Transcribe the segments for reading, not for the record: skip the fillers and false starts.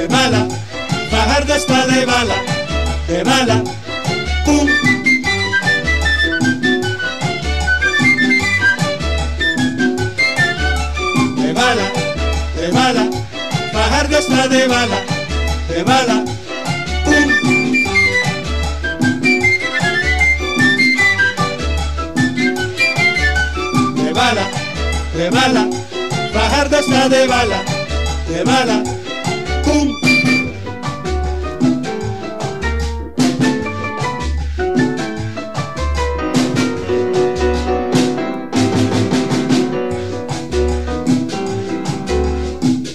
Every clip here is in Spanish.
de bala, Fajardo está de bala, de bala. De bala, de bala, Fajardo está de bala, de bala. De bala, Fajardo está de bala, pum.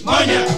¡Moña!